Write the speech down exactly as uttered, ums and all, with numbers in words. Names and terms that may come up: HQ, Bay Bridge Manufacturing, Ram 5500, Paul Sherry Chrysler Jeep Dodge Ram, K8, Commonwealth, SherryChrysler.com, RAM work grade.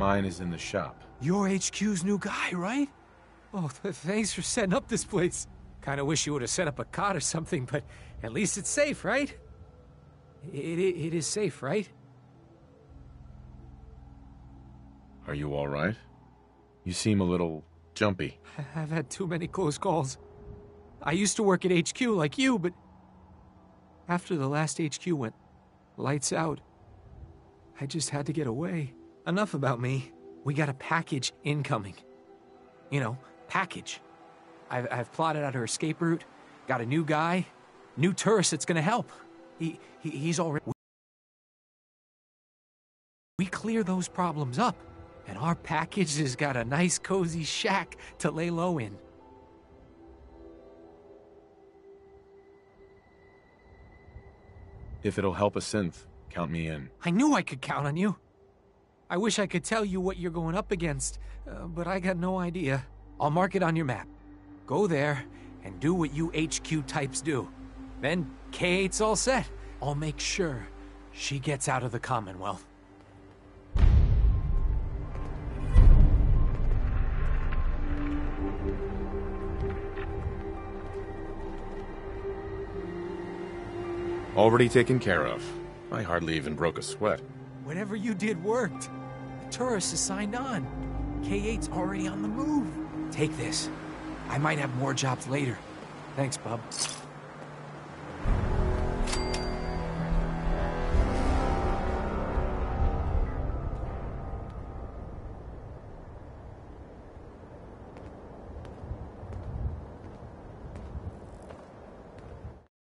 Mine is in the shop. You're H Q's new guy, right? Oh, th thanks for setting up this place. Kinda wish you would've set up a cot or something, but at least it's safe, right? It, it, it is safe, right? Are you all right? You seem a little jumpy. I've had too many close calls. I used to work at H Q like you, but after the last H Q went lights out, I just had to get away. Enough about me. We got a package incoming. You know, package. I've, I've plotted out her escape route, got a new guy, new tourist that's gonna help. He, he he's already... We clear those problems up, and our package has got a nice cozy shack to lay low in. If it'll help a synth, count me in. I knew I could count on you. I wish I could tell you what you're going up against, uh, but I got no idea. I'll mark it on your map. Go there and do what you H Q types do. Then K eight's all set. I'll make sure she gets out of the Commonwealth. Already taken care of. I hardly even broke a sweat. Whatever you did worked. The tourist is signed on. K eight's already on the move. Take this. I might have more jobs later. Thanks, bub.